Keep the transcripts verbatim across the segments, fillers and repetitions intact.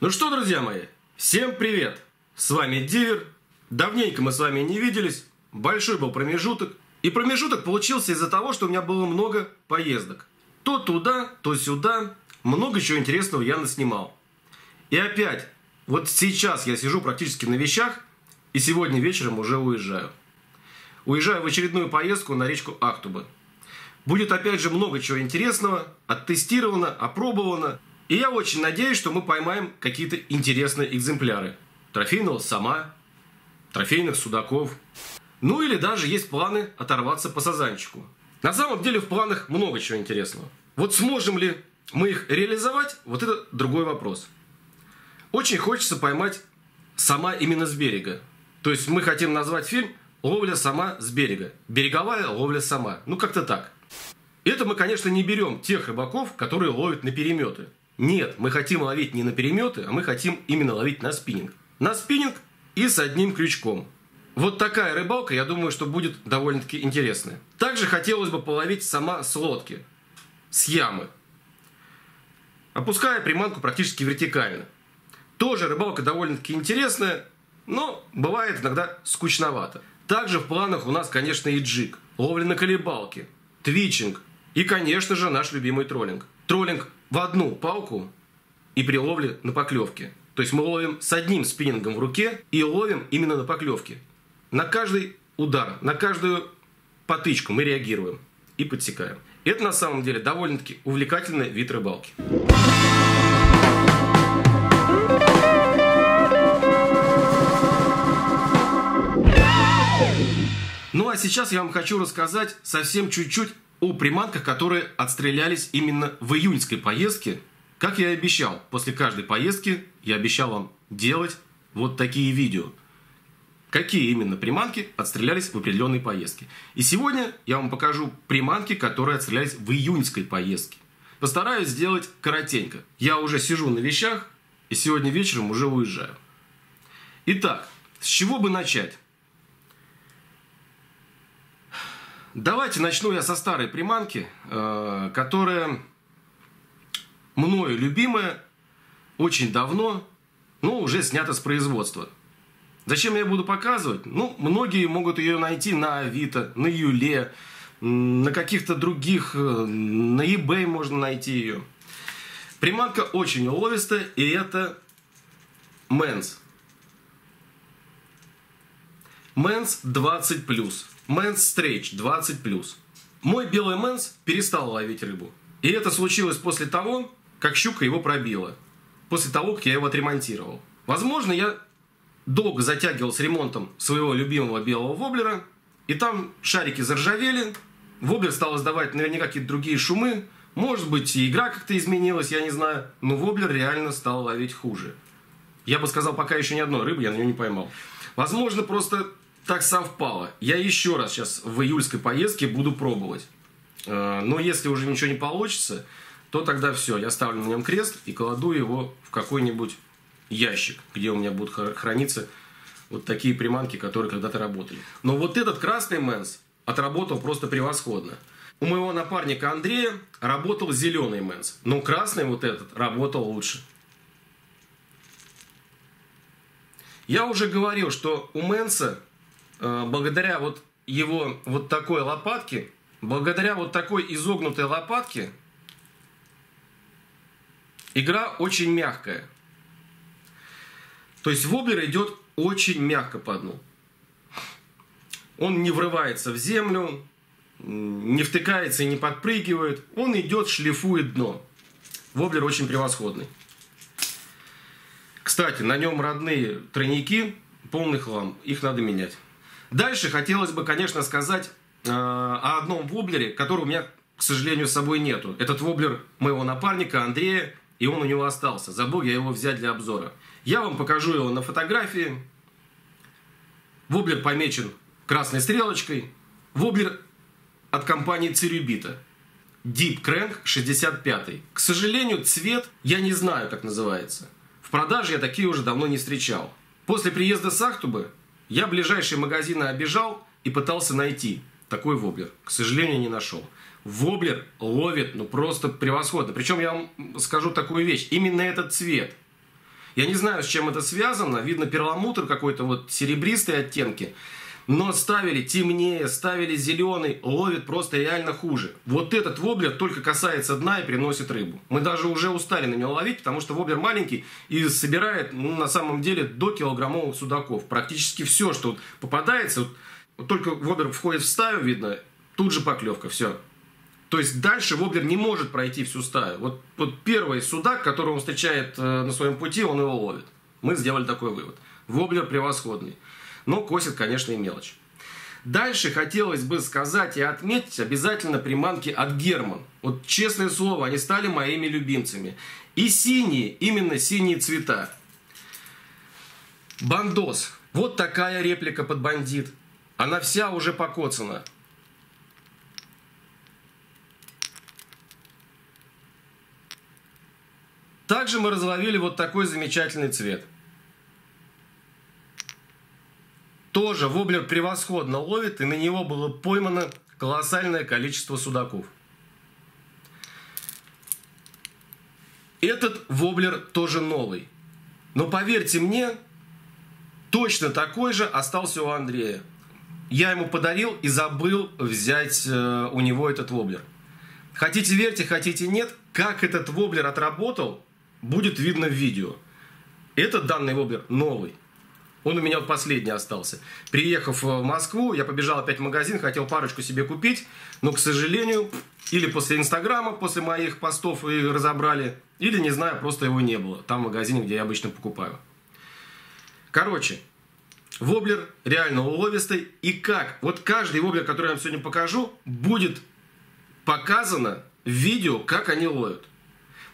Ну что, друзья мои, всем привет! С вами Дивер. Давненько мы с вами не виделись. Большой был промежуток. И промежуток получился из-за того, что у меня было много поездок. То туда, то сюда. Много чего интересного я наснимал. И опять, вот сейчас я сижу практически на вещах. И сегодня вечером уже уезжаю. Уезжаю в очередную поездку на речку Ахтуба. Будет опять же много чего интересного. Оттестировано, опробовано. И я очень надеюсь, что мы поймаем какие-то интересные экземпляры. Трофейного сома, трофейных судаков. Ну или даже есть планы оторваться по сазанчику. На самом деле в планах много чего интересного. Вот сможем ли мы их реализовать, вот это другой вопрос. Очень хочется поймать сома именно с берега. То есть мы хотим назвать фильм «Ловля сома с берега». Береговая ловля сома. Ну как-то так. Это мы, конечно, не берем тех рыбаков, которые ловят на переметы. Нет, мы хотим ловить не на переметы, а мы хотим именно ловить на спиннинг. На спиннинг и с одним крючком. Вот такая рыбалка, я думаю, что будет довольно-таки интересная. Также хотелось бы половить сома с лодки, с ямы. Опуская приманку практически вертикально. Тоже рыбалка довольно-таки интересная, но бывает иногда скучновато. Также в планах у нас, конечно, и джиг. Ловля на колебалке, твичинг и, конечно же, наш любимый троллинг. Троллинг в одну палку и при ловле на поклевке. То есть мы ловим с одним спиннингом в руке и ловим именно на поклевке. На каждый удар, на каждую потычку мы реагируем и подсекаем. Это на самом деле довольно-таки увлекательный вид рыбалки. Ну а сейчас я вам хочу рассказать совсем чуть-чуть о приманках, которые отстрелялись именно в июньской поездке. Как я и обещал, после каждой поездки я обещал вам делать вот такие видео. Какие именно приманки отстрелялись в определенной поездке. И сегодня я вам покажу приманки, которые отстрелялись в июньской поездке. Постараюсь сделать коротенько. Я уже сижу на вещах и сегодня вечером уже уезжаю. Итак, с чего бы начать? Давайте начну я со старой приманки, которая мною любимая, очень давно, но уже снята с производства. Зачем я буду показывать? Ну, многие могут ее найти на Авито, на Юле, на каких-то других, на eBay можно найти ее. Приманка очень уловистая, и это Мэнс. Мэнс двадцать плюс. Мэнс Стретч двадцать плюс. Мой белый Мэнс перестал ловить рыбу. И это случилось после того, как щука его пробила. После того, как я его отремонтировал. Возможно, я долго затягивал с ремонтом своего любимого белого воблера. И там шарики заржавели. Воблер стал издавать наверняка какие-то другие шумы. Может быть, и игра как-то изменилась, я не знаю. Но воблер реально стал ловить хуже. Я бы сказал, пока еще ни одной рыбы я на нее не поймал. Возможно, просто так совпало. Я еще раз сейчас в июльской поездке буду пробовать. Но если уже ничего не получится, то тогда все. Я ставлю на нем крест и кладу его в какой-нибудь ящик, где у меня будут храниться вот такие приманки, которые когда-то работали. Но вот этот красный Мэнс отработал просто превосходно. У моего напарника Андрея работал зеленый Мэнс. Но красный вот этот работал лучше. Я уже говорил, что у Мэнса, благодаря вот его вот такой лопатке, благодаря вот такой изогнутой лопатке, игра очень мягкая. То есть воблер идет очень мягко по дну. Он не врывается в землю, не втыкается и не подпрыгивает. Он идет, шлифует дно. Воблер очень превосходный. Кстати, на нем родные тройники, полный хлам. Их надо менять. Дальше хотелось бы, конечно, сказать э, о одном воблере, которого у меня, к сожалению, с собой нету. Этот воблер моего напарника Андрея, и он у него остался. Забыл я его взять для обзора. Я вам покажу его на фотографии. Воблер помечен красной стрелочкой. Воблер от компании Цирюбита. Deep Crank шестьдесят пять. К сожалению, цвет я не знаю, как называется. В продаже я такие уже давно не встречал. После приезда с Ахтубы я ближайшие магазины обежал и пытался найти такой воблер. К сожалению, не нашел. Воблер ловит ну просто превосходно. Причем я вам скажу такую вещь. Именно этот цвет. Я не знаю, с чем это связано. Видно перламутр какой-то, вот серебристые оттенки. Но ставили темнее, ставили зеленый, ловит просто реально хуже. Вот этот воблер только касается дна и приносит рыбу. Мы даже уже устали на него ловить, потому что воблер маленький и собирает, ну, на самом деле до килограммовых судаков. Практически все, что вот попадается, вот, вот только воблер входит в стаю, видно, тут же поклевка, все. То есть дальше воблер не может пройти всю стаю. Вот, вот первый судак, которого он встречает э, на своем пути, он его ловит. Мы сделали такой вывод. Воблер превосходный. Но косит, конечно, и мелочь. Дальше хотелось бы сказать и отметить обязательно приманки от Герман. Вот честное слово, они стали моими любимцами. И синие, именно синие цвета. Бандос. Вот такая реплика под бандит. Она вся уже покоцана. Также мы разловили вот такой замечательный цвет. Тоже воблер превосходно ловит, и на него было поймано колоссальное количество судаков. Этот воблер тоже новый. Но поверьте мне, точно такой же остался у Андрея. Я ему подарил и забыл взять у него этот воблер. Хотите верьте, хотите нет, как этот воблер отработал, будет видно в видео. Этот данный воблер новый. Он у меня последний остался. Приехав в Москву, я побежал опять в магазин, хотел парочку себе купить, но, к сожалению, или после Инстаграма, после моих постов и разобрали, или, не знаю, просто его не было. Там в магазине, где я обычно покупаю. Короче, воблер реально уловистый. И как? Вот каждый воблер, который я вам сегодня покажу, будет показано в видео, как они ловят.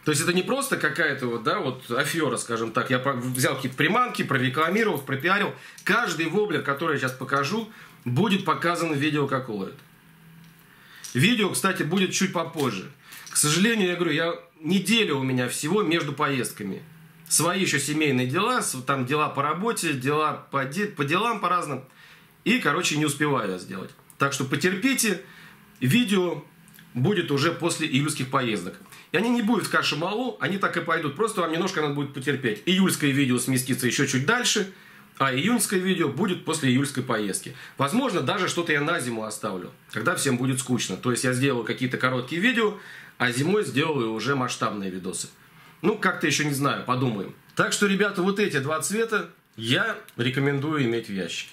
То есть это не просто какая-то вот, да, вот афера, скажем так. Я взял какие-то приманки, прорекламировал, пропиарил. Каждый воблер, который я сейчас покажу, будет показан в видео, как ловит. Видео, кстати, будет чуть попозже. К сожалению, я говорю, я, неделя у меня всего между поездками. Свои еще семейные дела, там дела по работе, дела по, де, по делам по разным. И, короче, не успеваю я сделать. Так что потерпите, видео будет уже после июльских поездок. И они не будут в каше-малу, они так и пойдут. Просто вам немножко надо будет потерпеть. Июльское видео сместится еще чуть дальше, а июньское видео будет после июльской поездки. Возможно, даже что-то я на зиму оставлю, когда всем будет скучно. То есть я сделаю какие-то короткие видео, а зимой сделаю уже масштабные видосы. Ну, как-то еще не знаю, подумаем. Так что, ребята, вот эти два цвета я рекомендую иметь в ящике.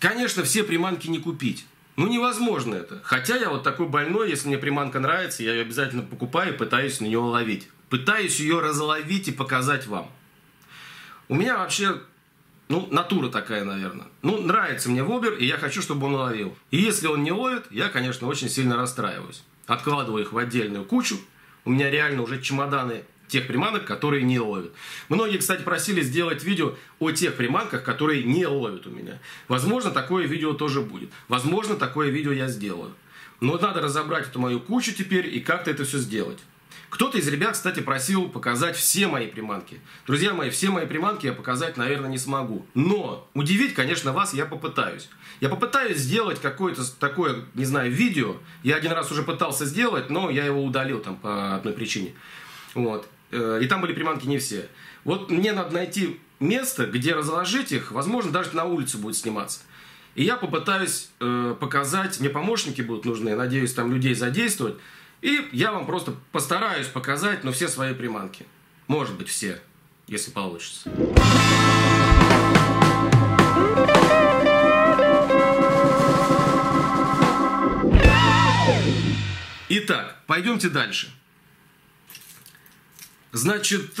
Конечно, все приманки не купить. Ну, невозможно это. Хотя я вот такой больной, если мне приманка нравится, я ее обязательно покупаю и пытаюсь на нее ловить. Пытаюсь ее разловить и показать вам. У меня вообще, ну, натура такая, наверное. Ну, нравится мне воблер, и я хочу, чтобы он ловил. И если он не ловит, я, конечно, очень сильно расстраиваюсь. Откладываю их в отдельную кучу. У меня реально уже чемоданы тех приманок, которые не ловят. Многие, кстати, просили сделать видео о тех приманках, которые не ловят у меня. Возможно, такое видео тоже будет. Возможно, такое видео я сделаю. Но надо разобрать эту мою кучу теперь и как-то это все сделать. Кто-то из ребят, кстати, просил показать все мои приманки. Друзья мои, все мои приманки я показать, наверное, не смогу. Но удивить, конечно, вас я попытаюсь. Я попытаюсь сделать какое-то такое, не знаю, видео. Я один раз уже пытался сделать, но я его удалил там по одной причине. Вот. И там были приманки не все. Вот мне надо найти место, где разложить их. Возможно, даже на улице будет сниматься. И я попытаюсь э, показать. Мне помощники будут нужны. Надеюсь, там людей задействовать. И я вам просто постараюсь показать, но все свои приманки. Может быть, все, если получится. Итак, пойдемте дальше. Значит,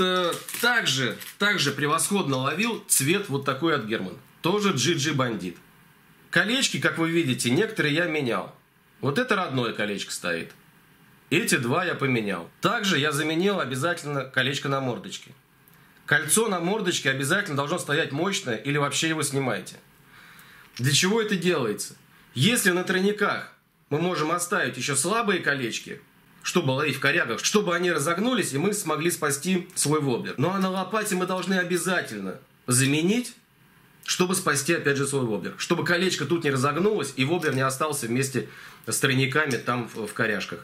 также, также превосходно ловил цвет вот такой от Герман. Тоже джи джи бандит. Колечки, как вы видите, некоторые я менял. Вот это родное колечко стоит. Эти два я поменял. Также я заменил обязательно колечко на мордочке. Кольцо на мордочке обязательно должно стоять мощное или вообще его снимайте. Для чего это делается? Если на тройниках мы можем оставить еще слабые колечки, чтобы ловить в корягах, чтобы они разогнулись, и мы смогли спасти свой воблер. Ну а на лопате мы должны обязательно заменить, чтобы спасти опять же свой воблер. Чтобы колечко тут не разогнулось, и воблер не остался вместе с тройниками там в коряжках.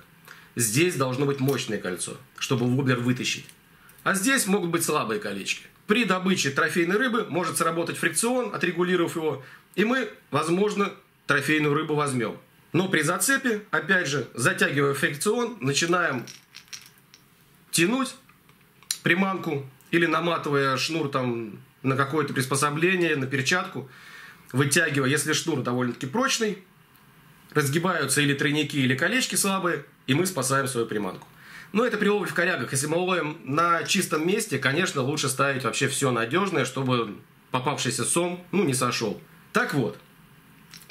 Здесь должно быть мощное кольцо, чтобы воблер вытащить. А здесь могут быть слабые колечки. При добыче трофейной рыбы может сработать фрикцион, отрегулировав его, и мы, возможно, трофейную рыбу возьмем. Но при зацепе, опять же, затягивая фрикцион, начинаем тянуть приманку или наматывая шнур там на какое-то приспособление, на перчатку, вытягивая, если шнур довольно-таки прочный, разгибаются или тройники, или колечки слабые, и мы спасаем свою приманку. Но это при лове в корягах. Если мы ловим на чистом месте, конечно, лучше ставить вообще все надежное, чтобы попавшийся сом, ну, не сошел. Так вот,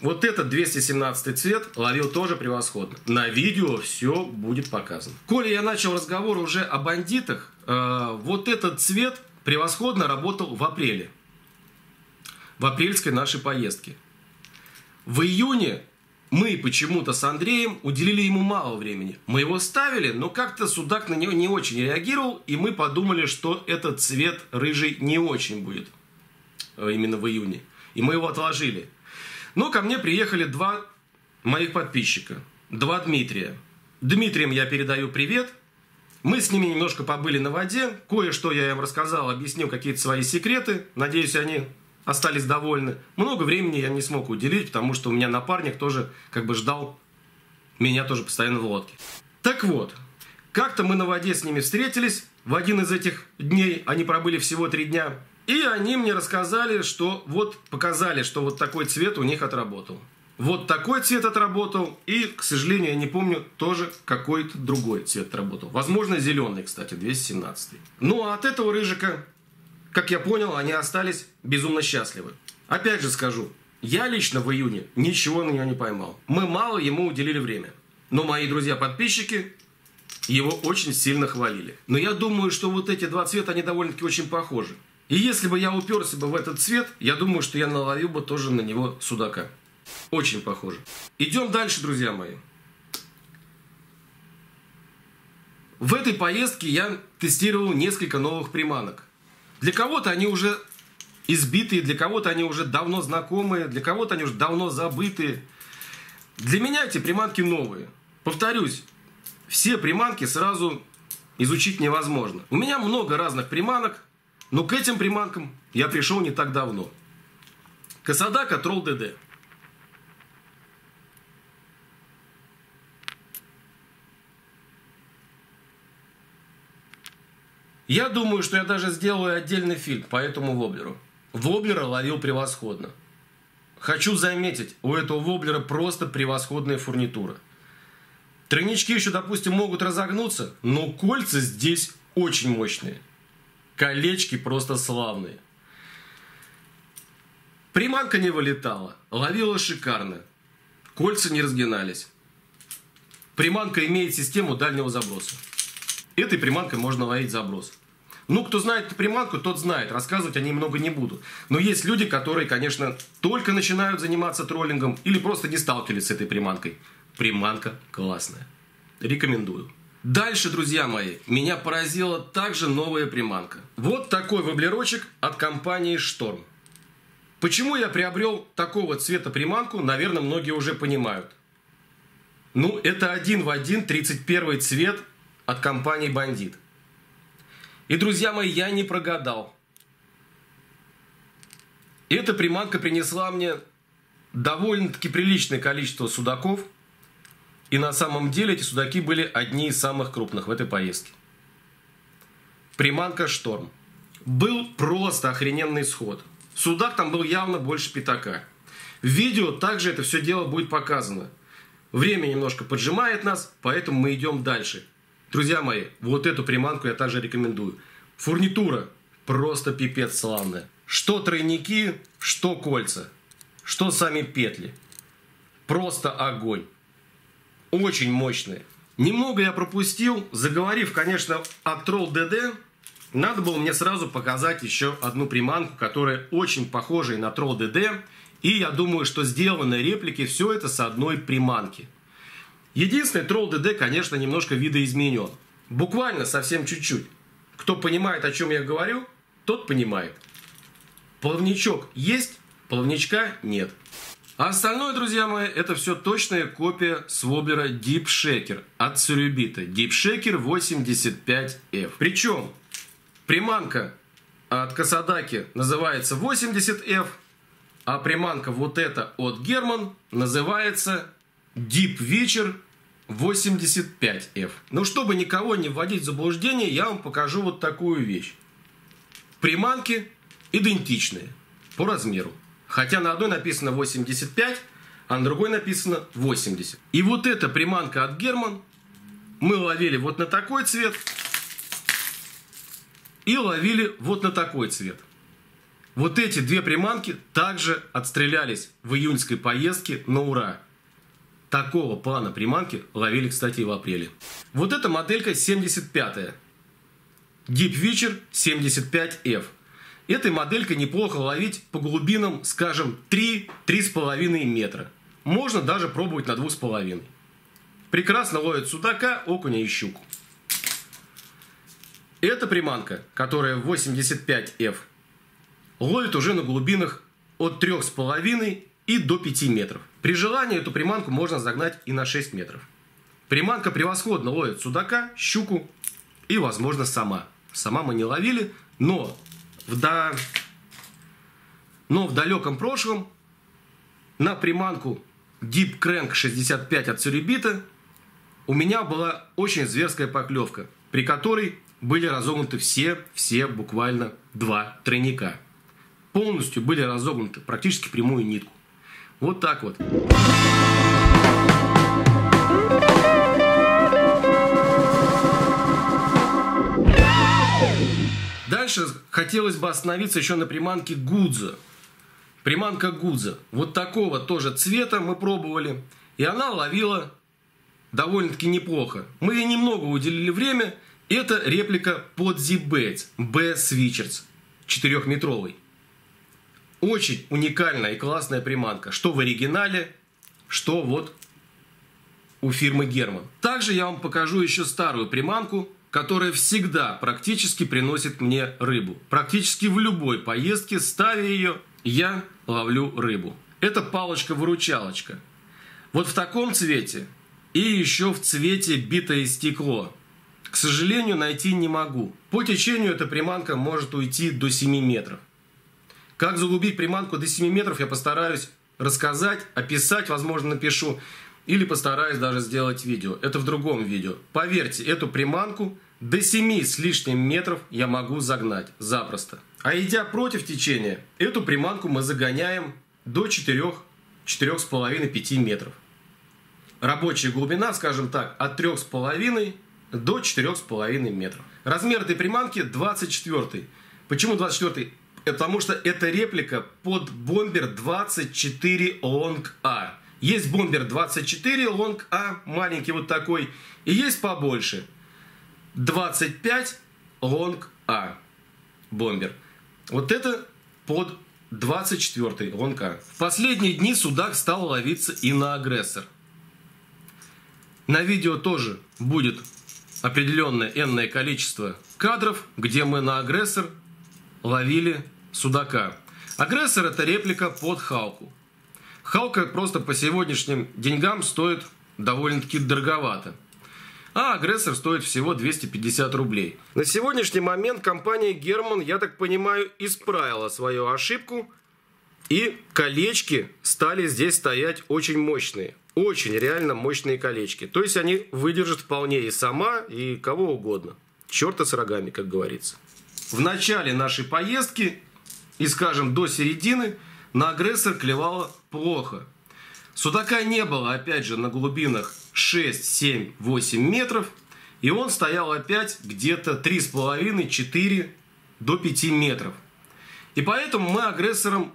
вот этот двести семнадцатый цвет ловил тоже превосходно. На видео все будет показано. Коли я начал разговор уже о бандитах, э, вот этот цвет превосходно работал в апреле. В апрельской нашей поездке. В июне... Мы почему-то с Андреем уделили ему мало времени. Мы его ставили, но как-то судак на него не очень реагировал, и мы подумали, что этот цвет рыжий не очень будет именно в июне. И мы его отложили. Но ко мне приехали два моих подписчика, два Дмитрия. Дмитрием я передаю привет. Мы с ними немножко побыли на воде. Кое-что я им рассказал, объяснил какие-то свои секреты. Надеюсь, они... остались довольны. Много времени я не смог уделить, потому что у меня напарник тоже как бы ждал меня тоже постоянно в лодке. Так вот, как-то мы на воде с ними встретились в один из этих дней, они пробыли всего три дня, и они мне рассказали, что вот показали, что вот такой цвет у них отработал. Вот такой цвет отработал, и, к сожалению, я не помню, тоже какой-то другой цвет отработал. Возможно, зеленый, кстати, двести семнадцатый. Ну, а от этого рыжика... Как я понял, они остались безумно счастливы. Опять же скажу, я лично в июне ничего на него не поймал. Мы мало ему уделили время. Но мои друзья-подписчики его очень сильно хвалили. Но я думаю, что вот эти два цвета, они довольно-таки очень похожи. И если бы я уперся бы в этот цвет, я думаю, что я наловил бы тоже на него судака. Очень похоже. Идем дальше, друзья мои. В этой поездке я тестировал несколько новых приманок. Для кого-то они уже избитые, для кого-то они уже давно знакомые, для кого-то они уже давно забытые. Для меня эти приманки новые. Повторюсь, все приманки сразу изучить невозможно. У меня много разных приманок, но к этим приманкам я пришел не так давно. Косадака, Trolł ди ди. Я думаю, что я даже сделаю отдельный фильм по этому воблеру. Воблера ловил превосходно. Хочу заметить, у этого воблера просто превосходная фурнитура. Тройнички еще, допустим, могут разогнуться, но кольца здесь очень мощные. Колечки просто славные. Приманка не вылетала, ловила шикарно. Кольца не разгинались. Приманка имеет систему дальнего заброса. Этой приманкой можно ловить заброс. Ну, кто знает эту приманку, тот знает. Рассказывать о ней много не буду. Но есть люди, которые, конечно, только начинают заниматься троллингом или просто не сталкивались с этой приманкой. Приманка классная. Рекомендую. Дальше, друзья мои, меня поразила также новая приманка. Вот такой воблерочек от компании «Шторм». Почему я приобрел такого цвета приманку, наверное, многие уже понимают. Ну, это один в один тридцать первый цвет от компании «Бандит». И, друзья мои, я не прогадал. Эта приманка принесла мне довольно-таки приличное количество судаков. И на самом деле эти судаки были одни из самых крупных в этой поездке. Приманка «Шторм». Был просто охрененный сход. Судак там был явно больше пятака. В видео также это все дело будет показано. Время немножко поджимает нас, поэтому мы идем дальше. Друзья мои, вот эту приманку я также рекомендую. Фурнитура просто пипец славная. Что тройники, что кольца, что сами петли. Просто огонь. Очень мощные. Немного я пропустил, заговорив, конечно, о Trolł ди ди. Надо было мне сразу показать еще одну приманку, которая очень похожа на Trolł ди ди. И я думаю, что сделаны реплики все это с одной приманки. Единственное, Trolł ди ди, конечно, немножко видоизменен. Буквально совсем чуть-чуть. Кто понимает, о чем я говорю, тот понимает. Плавничок есть, плавничка нет. А остальное, друзья мои, это все точная копия своблера Deep Shaker от Цирюбита. Deep Shaker восемьдесят пять эф. Причем приманка от Косадаки называется восемьдесят эф, а приманка вот эта от Герман называется Deep Veacher восемьдесят пять эф. Но чтобы никого не вводить в заблуждение, я вам покажу вот такую вещь. Приманки идентичные по размеру. Хотя на одной написано восемьдесят пять, а на другой написано восемьдесят. И вот эта приманка от Герман мы ловили вот на такой цвет. И ловили вот на такой цвет. Вот эти две приманки также отстрелялись в июньской поездке на ура. Такого плана приманки ловили, кстати, и в апреле. Вот эта моделька семьдесят пятая. Deep Veacher семьдесят пять эф. Этой моделькой неплохо ловить по глубинам, скажем, три — три с половиной метра. Можно даже пробовать на два с половиной. Прекрасно ловит судака, окуня и щуку. Эта приманка, которая восемьдесят пять эф, ловит уже на глубинах от трёх с половиной и до пяти метров. При желании эту приманку можно загнать и на шесть метров. Приманка превосходно ловит судака, щуку и, возможно, сама. Сама мы не ловили, но... В да... Но в далеком прошлом на приманку Deep Crank шестьдесят пять от Tsuribito у меня была очень зверская поклевка, при которой были разогнуты все, все буквально два тройника. Полностью были разогнуты практически прямую нитку. Вот так вот. Дальше хотелось бы остановиться еще на приманке Гудза. Приманка Гудза. Вот такого тоже цвета мы пробовали. И она ловила довольно-таки неплохо. Мы ей немного уделили время. Это реплика Подзи Б-свичерс. четырёхметровый. Очень уникальная и классная приманка. Что в оригинале, что вот у фирмы Герман. Также я вам покажу еще старую приманку, которая всегда практически приносит мне рыбу. Практически в любой поездке, ставя ее, я ловлю рыбу. Это палочка-выручалочка. Вот в таком цвете и еще в цвете битое стекло. К сожалению, найти не могу. По течению эта приманка может уйти до семи метров. Как заглубить приманку до семи метров, я постараюсь рассказать, описать, возможно, напишу. Или постараюсь даже сделать видео. Это в другом видео. Поверьте, эту приманку до семи с лишним метров я могу загнать. Запросто. А идя против течения, эту приманку мы загоняем до четырёх — четырёх с половиной — пяти метров. Рабочая глубина, скажем так, от трёх с половиной до четырёх с половиной метров. Размер этой приманки двадцать четыре. Почему двадцать четыре? Потому что это реплика под бомбер двадцать четыре Long-A. Есть бомбер двадцать четыре, Long-A, маленький вот такой. И есть побольше. двадцать пять, Long-A, бомбер. Вот это под двадцать четыре, Long-A. В последние дни судак стал ловиться и на агрессор. На видео тоже будет определенное энное количество кадров, где мы на агрессор ловили судака. Агрессор — это реплика под Халку. Халка просто по сегодняшним деньгам стоит довольно-таки дороговато. А агрессор стоит всего двести пятьдесят рублей. На сегодняшний момент компания Герман, я так понимаю, исправила свою ошибку. И колечки стали здесь стоять очень мощные. Очень реально мощные колечки. То есть они выдержат вполне и сама, и кого угодно. Черта с рогами, как говорится. В начале нашей поездки, и скажем до середины, на агрессор клевало плохо. Судака не было, опять же, на глубинах шесть, семь, восемь метров. И он стоял опять где-то три с половиной — четыре до пяти метров. И поэтому мы агрессорам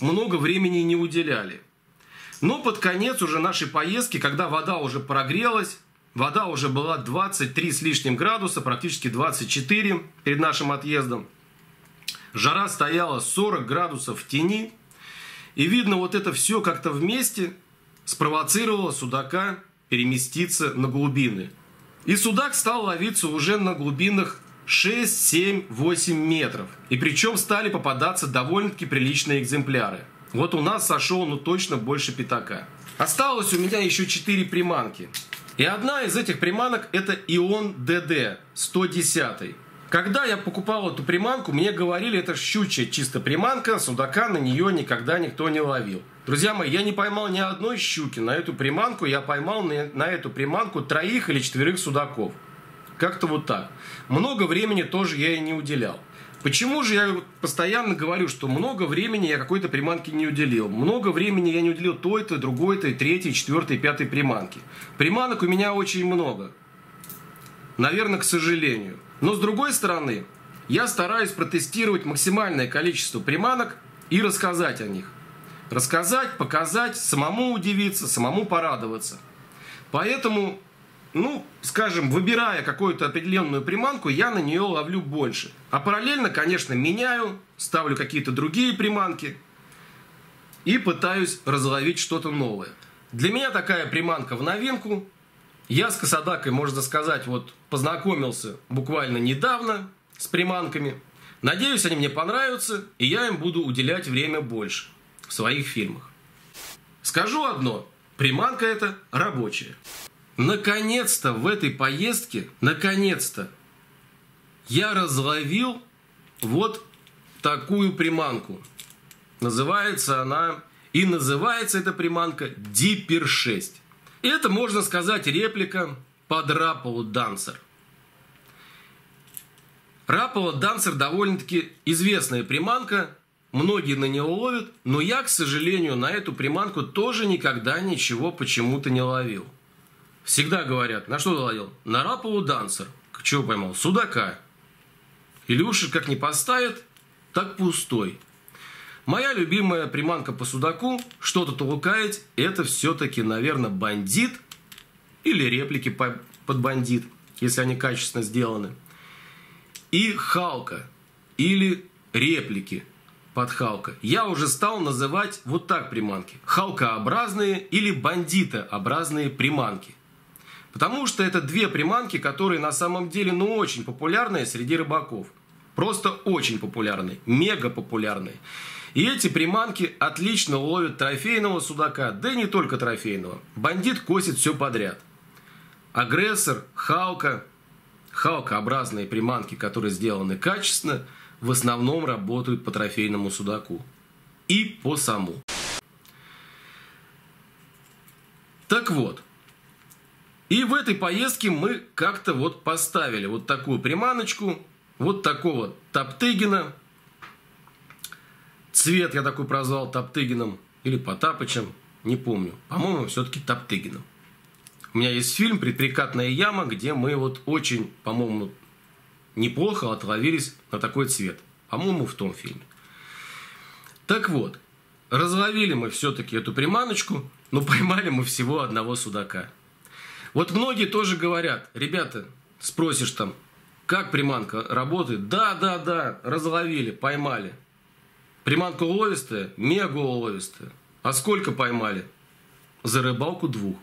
много времени не уделяли. Но под конец уже нашей поездки, когда вода уже прогрелась, вода уже была двадцать три с лишним градуса, практически двадцать четыре перед нашим отъездом. Жара стояла сорок градусов в тени. И видно, вот это все как-то вместе спровоцировало судака переместиться на глубины. И судак стал ловиться уже на глубинах шесть, семь, восемь метров. И причем стали попадаться довольно-таки приличные экземпляры. Вот у нас сошло, ну, точно больше пятака. Осталось у меня еще четыре приманки. И одна из этих приманок — это Ион ДД сто десять. Когда я покупал эту приманку, мне говорили, это щучья чисто приманка, судака на нее никогда никто не ловил. Друзья мои, я не поймал ни одной щуки на эту приманку, я поймал на, на эту приманку троих или четверых судаков. Как-то вот так. Много времени тоже я и не уделял. Почему же я постоянно говорю, что много времени я какой-то приманке не уделил? Много времени я не уделил той-то, другой-то, третьей, четвертой, пятой приманке. Приманок у меня очень много. Наверное, к сожалению. Но с другой стороны, я стараюсь протестировать максимальное количество приманок и рассказать о них. Рассказать, показать, самому удивиться, самому порадоваться. Поэтому, ну, скажем, выбирая какую-то определенную приманку, я на нее ловлю больше. А параллельно, конечно, меняю, ставлю какие-то другие приманки и пытаюсь разловить что-то новое. Для меня такая приманка в новинку. Я с Косадакой, можно сказать, вот познакомился буквально недавно с приманками. Надеюсь, они мне понравятся, и я им буду уделять время больше в своих фильмах. Скажу одно, приманка эта рабочая. Наконец-то в этой поездке, наконец-то, я разловил вот такую приманку. Называется она, и называется эта приманка Дипер шесть. Это, можно сказать, реплика под Рапову-дансер. Рапову-дансер довольно-таки известная приманка. Многие на нее ловят, но я, к сожалению, на эту приманку тоже никогда ничего почему-то не ловил. Всегда говорят, на что ты ловил? На Рапову-дансер. Чего поймал? Судака. Илюша как не поставит, так пустой. Моя любимая приманка по судаку, что-то толкает, это все-таки, наверное, бандит или реплики под бандит, если они качественно сделаны. И халка или реплики под халка. Я уже стал называть вот так приманки. Халкообразные или бандитообразные приманки. Потому что это две приманки, которые на самом деле, ну, очень популярные среди рыбаков. Просто очень популярные, мега популярные. И эти приманки отлично ловят трофейного судака, да и не только трофейного. Бандит косит все подряд. Агрессор, халка, халкообразные приманки, которые сделаны качественно, в основном работают по трофейному судаку и по саму. Так вот. И в этой поездке мы как-то вот поставили вот такую приманочку, вот такого Топтыгина. Цвет я такой прозвал Топтыгином или Потапычем, не помню. По-моему, все-таки Топтыгином. У меня есть фильм «Предприкатная яма», где мы вот очень, по-моему, неплохо отловились на такой цвет. По-моему, в том фильме. Так вот, разловили мы все-таки эту приманочку, но поймали мы всего одного судака. Вот многие тоже говорят, ребята, спросишь там, как приманка работает? Да, да, да, разловили, поймали. Приманка уловистая, мега уловистая. А сколько поймали? За рыбалку двух.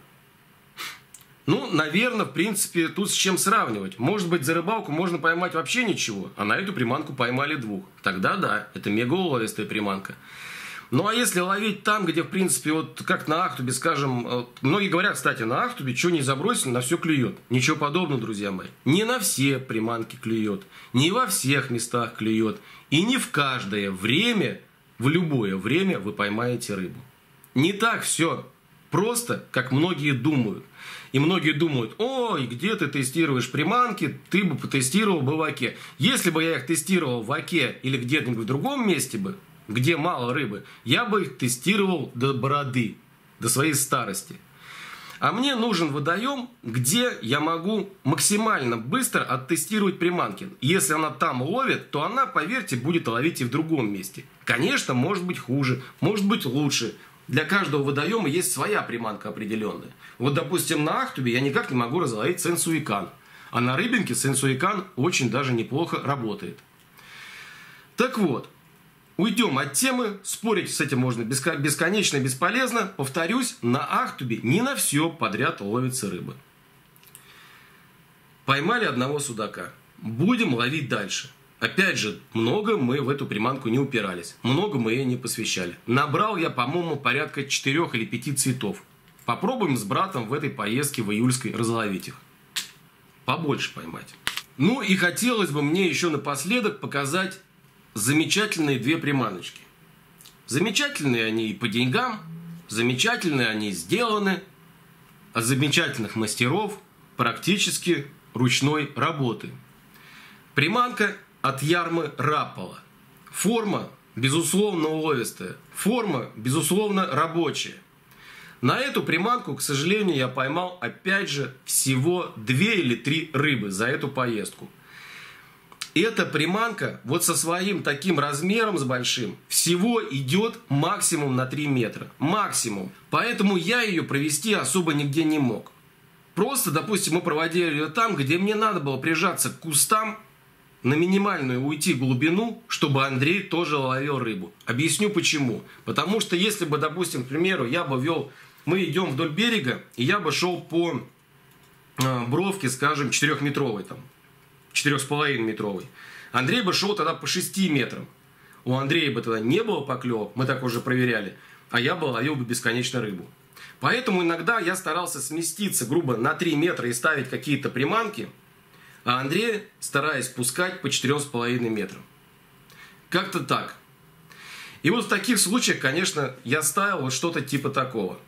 Ну, наверное, в принципе, тут с чем сравнивать. Может быть, за рыбалку можно поймать вообще ничего, а на эту приманку поймали двух. Тогда да, это мега уловистая приманка. Ну, а если ловить там, где, в принципе, вот как на Ахтубе, скажем... Вот, многие говорят, кстати, на Ахтубе, что не забросили, на все клюет. Ничего подобного, друзья мои. Не на все приманки клюет, не во всех местах клюет. И не в каждое время, в любое время вы поймаете рыбу. Не так все просто, как многие думают. И многие думают, ой, где ты тестируешь приманки, ты бы потестировал бы в Оке. Если бы я их тестировал в Оке или где-нибудь в другом месте бы, где мало рыбы, я бы их тестировал до бороды, до своей старости. А мне нужен водоем, где я могу максимально быстро оттестировать приманки. Если она там ловит, то она, поверьте, будет ловить и в другом месте. Конечно, может быть хуже, может быть лучше. Для каждого водоема есть своя приманка определенная. Вот, допустим, на Ахтубе я никак не могу разловить сенсуикан. А на Рыбинке сенсуикан очень даже неплохо работает. Так вот. Уйдем от темы, спорить с этим можно бесконечно и бесполезно. Повторюсь, на Ахтубе не на все подряд ловится рыба. Поймали одного судака. Будем ловить дальше. Опять же, много мы в эту приманку не упирались, много мы ей не посвящали. Набрал я, по-моему, порядка четырёх или пяти цветов. Попробуем с братом в этой поездке в июльской разловить их. Побольше поймать. Ну и хотелось бы мне еще напоследок показать замечательные две приманочки. Замечательные они и по деньгам, замечательные они сделаны от замечательных мастеров практически ручной работы. Приманка от Ярмы Рапала. Форма, безусловно, уловистая. Форма, безусловно, рабочая. На эту приманку, к сожалению, я поймал, опять же, всего две или три рыбы за эту поездку. Эта приманка вот со своим таким размером, с большим, всего идет максимум на три метра. Максимум. Поэтому я ее провести особо нигде не мог. Просто, допустим, мы проводили ее там, где мне надо было прижаться к кустам, на минимальную уйти глубину, чтобы Андрей тоже ловил рыбу. Объясню почему. Потому что если бы, допустим, к примеру, я бы вел, мы идем вдоль берега, и я бы шел по э, бровке, скажем, четырёхметровой, там, четырёх с половиной метровой. Андрей бы шел тогда по шести метрам. У Андрея бы тогда не было поклевок, мы так уже проверяли, а я бы ловил бы бесконечно рыбу. Поэтому иногда я старался сместиться, грубо, на три метра и ставить какие-то приманки, а Андрея стараясь пускать по четырём с половиной метрам. Как-то так. И вот в таких случаях, конечно, я ставил вот что-то типа такого.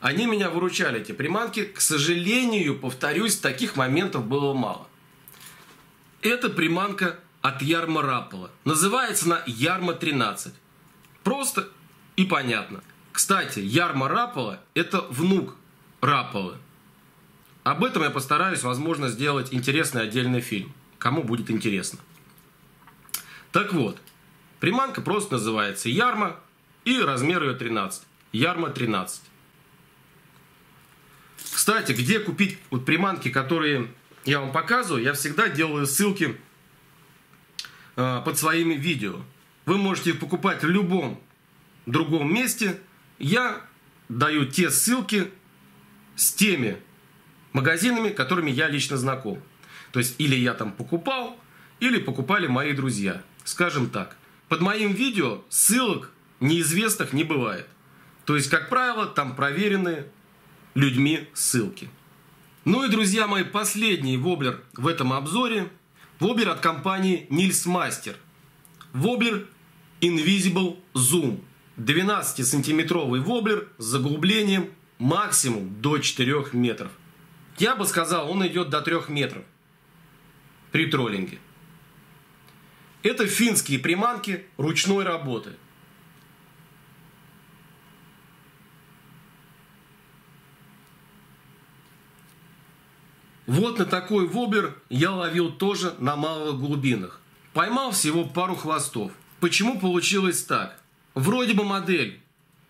Они меня выручали, эти приманки. К сожалению, повторюсь, таких моментов было мало. Это приманка от Ярмо Рапала. Называется она Ярмо тринадцать. Просто и понятно. Кстати, Ярмо Рапала — это внук Рапалы. Об этом я постараюсь, возможно, сделать интересный отдельный фильм. Кому будет интересно. Так вот, приманка просто называется Ярма, и размер ее тринадцать. Ярма тринадцать. Кстати, где купить вот приманки, которые я вам показываю, я всегда делаю ссылки э, под своими видео. Вы можете их покупать в любом другом месте. Я даю те ссылки с теми магазинами, которыми я лично знаком. То есть или я там покупал, или покупали мои друзья. Скажем так. Под моим видео ссылок неизвестных не бывает. То есть, как правило, там проверенные людьми ссылки. Ну и, друзья мои, последний воблер в этом обзоре. Воблер от компании Nils Master. Воблер Invisible Zoom. двенадцатисантиметровый воблер с заглублением максимум до четырёх метров. Я бы сказал, он идет до трёх метров при троллинге. Это финские приманки ручной работы. Вот на такой воблер я ловил тоже на малых глубинах. Поймал всего пару хвостов. Почему получилось так? Вроде бы модель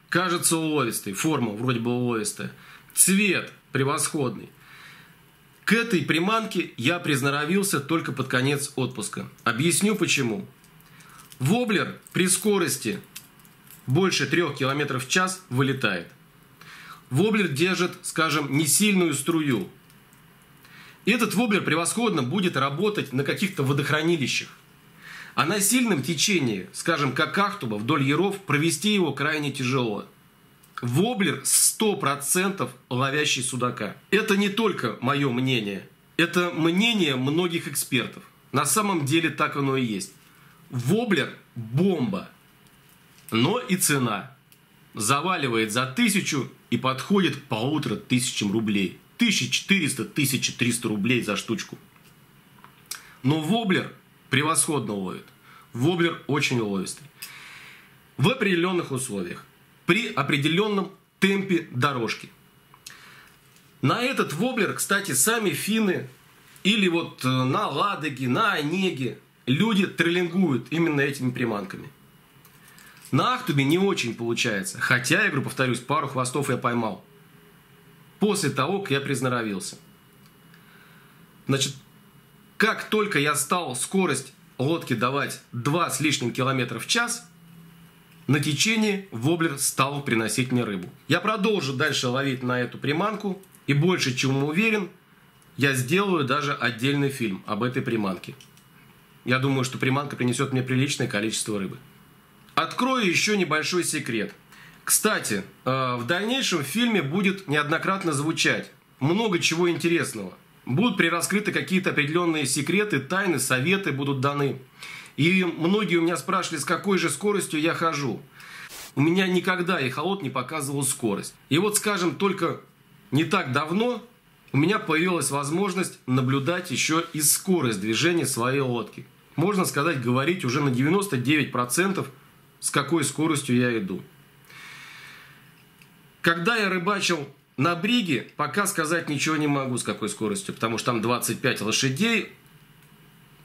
кажется уловистой, форма вроде бы уловистая, цвет превосходный. К этой приманке я призноровился только под конец отпуска. Объясню почему. Воблер при скорости больше трёх километров в час вылетает. Воблер держит, скажем, не сильную струю. Этот воблер превосходно будет работать на каких-то водохранилищах. А на сильном течении, скажем, как Ахтуба вдоль яров, провести его крайне тяжело. Воблер сто процентов ловящий судака. Это не только мое мнение. Это мнение многих экспертов. На самом деле так оно и есть. Воблер – бомба. Но и цена. Заваливает за тысячу и подходит к полутора тысячам рублей. тысяча четыреста — тысяча триста рублей за штучку. Но воблер превосходно ловит. Воблер очень уловистый. В определенных условиях. При определенном темпе дорожки. На этот воблер, кстати, сами финны или вот на Ладоге, на Онеге люди троллингуют именно этими приманками. На Ахтубе не очень получается. Хотя, я говорю, повторюсь, пару хвостов я поймал. После того, как я призноровился. Значит, как только я стал скорость лодки давать два с лишним километра в час, на течении воблер стал приносить мне рыбу. Я продолжу дальше ловить на эту приманку. И больше, чем уверен, я сделаю даже отдельный фильм об этой приманке. Я думаю, что приманка принесет мне приличное количество рыбы. Открою еще небольшой секрет. Кстати, в дальнейшем в фильме будет неоднократно звучать много чего интересного. Будут прираскрыты какие-то определенные секреты, тайны, советы будут даны. И многие у меня спрашивали, с какой же скоростью я хожу. У меня никогда эхолот не показывал скорость. И вот, скажем, только не так давно у меня появилась возможность наблюдать еще и скорость движения своей лодки. Можно сказать, говорить уже на девяносто девять процентов, с какой скоростью я иду. Когда я рыбачил на бриге, пока сказать ничего не могу, с какой скоростью, потому что там двадцать пять лошадей,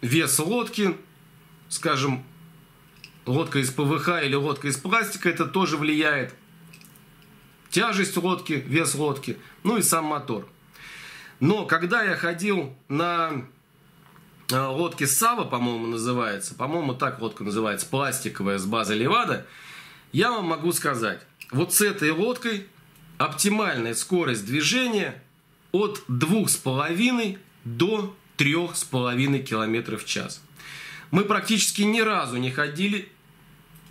вес лодки, скажем, лодка из ПВХ или лодка из пластика, это тоже влияет. Тяжесть лодки, вес лодки, ну и сам мотор. Но когда я ходил на лодке Сава, по-моему, называется, по-моему, так лодка называется, пластиковая с базы Левада, я вам могу сказать, вот с этой лодкой оптимальная скорость движения от двух с половиной до трёх с половиной километров в час. Мы практически ни разу не ходили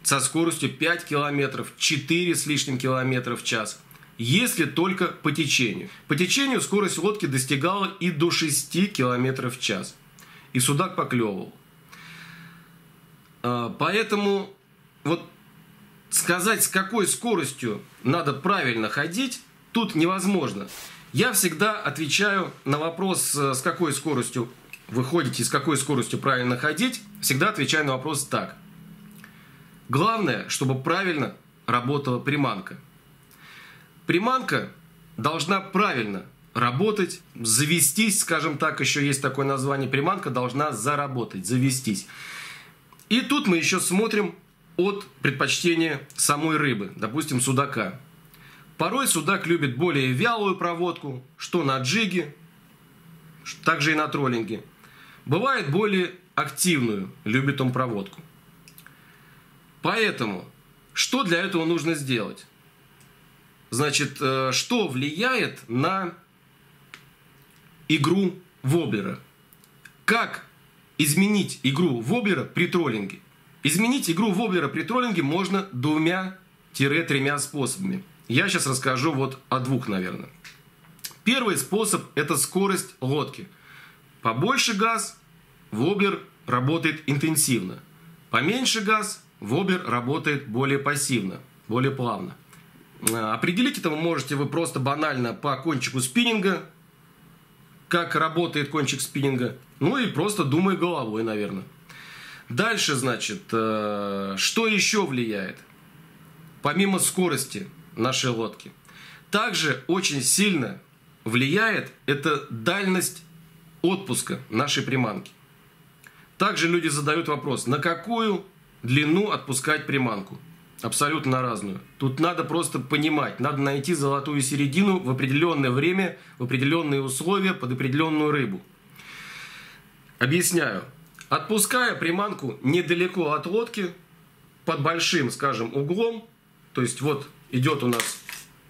со скоростью пяти километров, четыре с лишним километров в час, если только по течению. По течению скорость лодки достигала и до шести километров в час. И судак поклевывал. Поэтому вот сказать, с какой скоростью надо правильно ходить, тут невозможно. Я всегда отвечаю на вопрос, с какой скоростью вы ходите, с какой скоростью правильно ходить, всегда отвечаю на вопрос так. Главное, чтобы правильно работала приманка. Приманка должна правильно работать, завестись, скажем так, еще есть такое название, приманка должна заработать, завестись. И тут мы еще смотрим от предпочтения самой рыбы, допустим, судака. Порой судак любит более вялую проводку, что на джиге, также и на троллинге. Бывает более активную, любит он проводку. Поэтому, что для этого нужно сделать? Значит, что влияет на игру воблера? Как изменить игру воблера при троллинге? Изменить игру воблера при троллинге можно двумя-тремя способами. Я сейчас расскажу вот о двух, наверное. Первый способ – это скорость лодки. Побольше газ – воблер работает интенсивно. Поменьше газ – воблер работает более пассивно, более плавно. Определить это вы можете вы просто банально по кончику спиннинга, как работает кончик спиннинга, ну и просто думая головой, наверное. Дальше, значит, что еще влияет, помимо скорости нашей лодки? Также очень сильно влияет это дальность отпуска нашей приманки. Также люди задают вопрос, на какую длину отпускать приманку? Абсолютно на разную. Тут надо просто понимать, надо найти золотую середину в определенное время, в определенные условия, под определенную рыбу. Объясняю. Отпуская приманку недалеко от лодки, под большим, скажем, углом, то есть вот идет у нас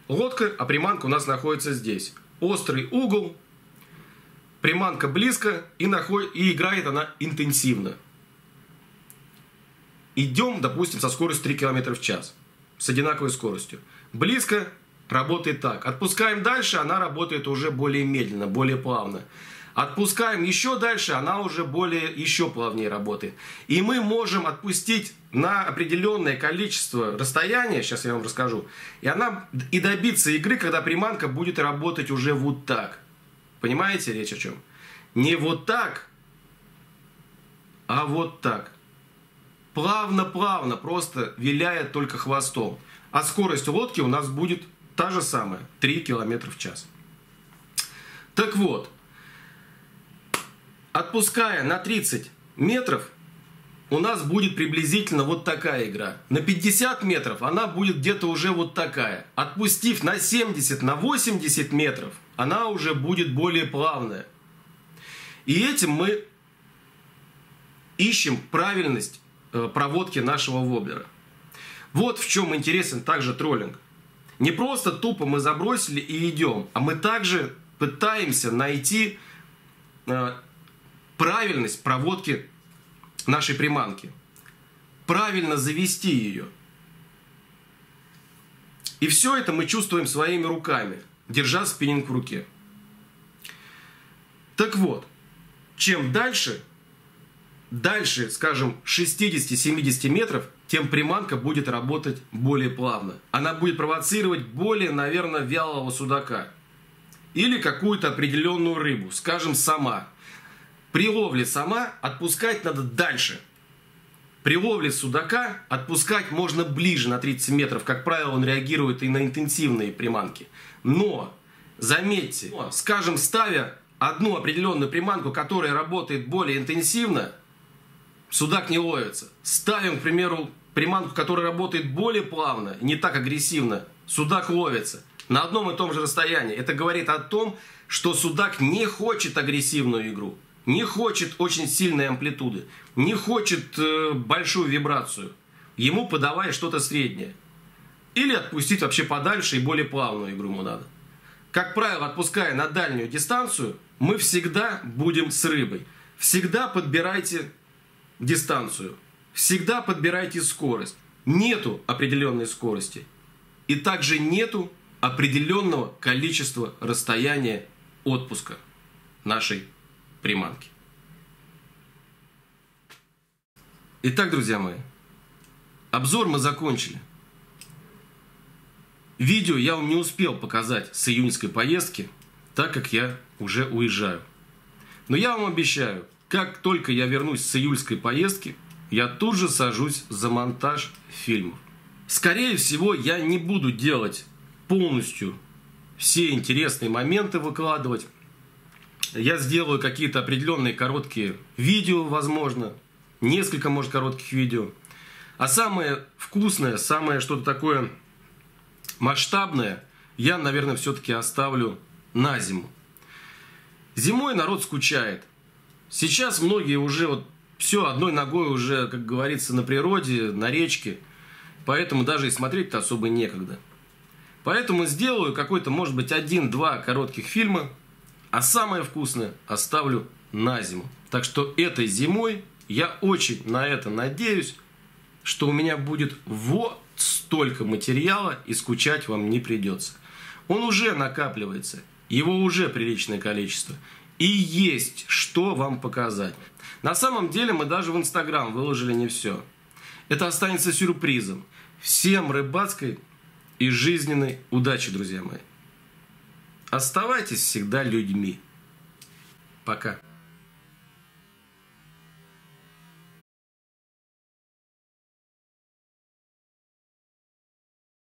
лодка, а приманка у нас находится здесь. Острый угол, приманка близко и, наход... и играет она интенсивно. Идем, допустим, со скоростью три километра в час, с одинаковой скоростью. Близко работает так. Отпускаем дальше, она работает уже более медленно, более плавно. Отпускаем еще дальше, она уже более, еще плавнее работает. И мы можем отпустить на определенное количество расстояния, сейчас я вам расскажу, и, она, и добиться игры, когда приманка будет работать уже вот так. Понимаете, речь о чем? Не вот так, а вот так. Плавно-плавно, просто виляет только хвостом. А скорость лодки у нас будет та же самая, три километра в час. Так вот. Отпуская на тридцать метров, у нас будет приблизительно вот такая игра. На пятьдесят метров она будет где-то уже вот такая. Отпустив на семьдесят, на восемьдесят метров, она уже будет более плавная. И этим мы ищем правильность проводки нашего воблера. Вот в чем интересен также троллинг. Не просто тупо мы забросили и идем, а мы также пытаемся найти правильность проводки нашей приманки. Правильно завести ее. И все это мы чувствуем своими руками, держа спиннинг в руке. Так вот, чем дальше, дальше, скажем, шестьдесят-семьдесят метров, тем приманка будет работать более плавно. Она будет провоцировать более, наверное, вялого судака. Или какую-то определенную рыбу, скажем, сама. При ловле сама отпускать надо дальше. При ловле судака отпускать можно ближе на тридцать метров. Как правило, он реагирует и на интенсивные приманки. Но, заметьте, скажем, ставя одну определенную приманку, которая работает более интенсивно, судак не ловится. Ставим, к примеру, приманку, которая работает более плавно, не так агрессивно, судак ловится. На одном и том же расстоянии. Это говорит о том, что судак не хочет агрессивную игру, не хочет очень сильной амплитуды, не хочет э, большую вибрацию. Ему подавай что-то среднее. Или отпустить вообще подальше и более плавную игру ему надо. Как правило, отпуская на дальнюю дистанцию, мы всегда будем с рыбой. Всегда подбирайте дистанцию. Всегда подбирайте скорость. Нету определенной скорости. И также нету определенного количества расстояния отпуска нашей приманки. Итак, друзья мои, обзор мы закончили. Видео я вам не успел показать с июньской поездки, так как я уже уезжаю. Но я вам обещаю, как только я вернусь с июльской поездки, я тут же сажусь за монтаж фильмов. Скорее всего, я не буду делать полностью все интересные моменты выкладывать. Я сделаю какие-то определенные короткие видео, возможно. Несколько, может, коротких видео. А самое вкусное, самое что-то такое масштабное, я, наверное, все-таки оставлю на зиму. Зимой народ скучает. Сейчас многие уже вот все одной ногой уже, как говорится, на природе, на речке. Поэтому даже и смотреть-то особо некогда. Поэтому сделаю какой-то, может быть, один-два коротких фильма. А самое вкусное оставлю на зиму. Так что этой зимой я очень на это надеюсь, что у меня будет вот столько материала, и скучать вам не придется. Он уже накапливается, его уже приличное количество. И есть что вам показать. На самом деле мы даже в Инстаграм выложили не все. Это останется сюрпризом. Всем рыбацкой и жизненной удачи, друзья мои. Оставайтесь всегда людьми. Пока.